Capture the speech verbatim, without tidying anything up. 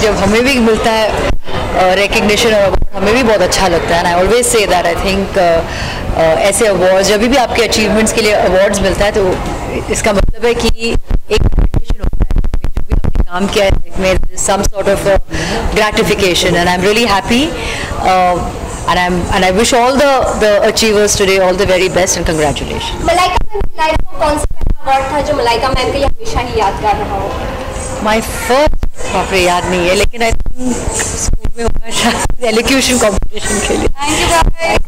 Recognition जब हमें भी मिलता है रिकॉग्निशन और अवार्ड हमें भी बहुत अच्छा लगता है. And I always say that I think ऐसे अवार्ड्स जब भी आपके अचीवमेंट्स के लिए अवार्ड्स मिलता है तो इसका मतलब है कि एक रिकॉग्निशन होता है जो भी आपने काम किया है लाइफ में some sort of gratification. And I am really happy and I'm and I wish all the the achievers today all the very best and congratulations. Malaika ma'am की लाइफ में कौन सा अवार्ड था जो मलाइका मैम के लिए हमेशा ही यादगार रहा हो? My first बापरे याद नहीं है लेकिन I think स्कूल में होगा शायद elocution competition के लिए. Thank you guys.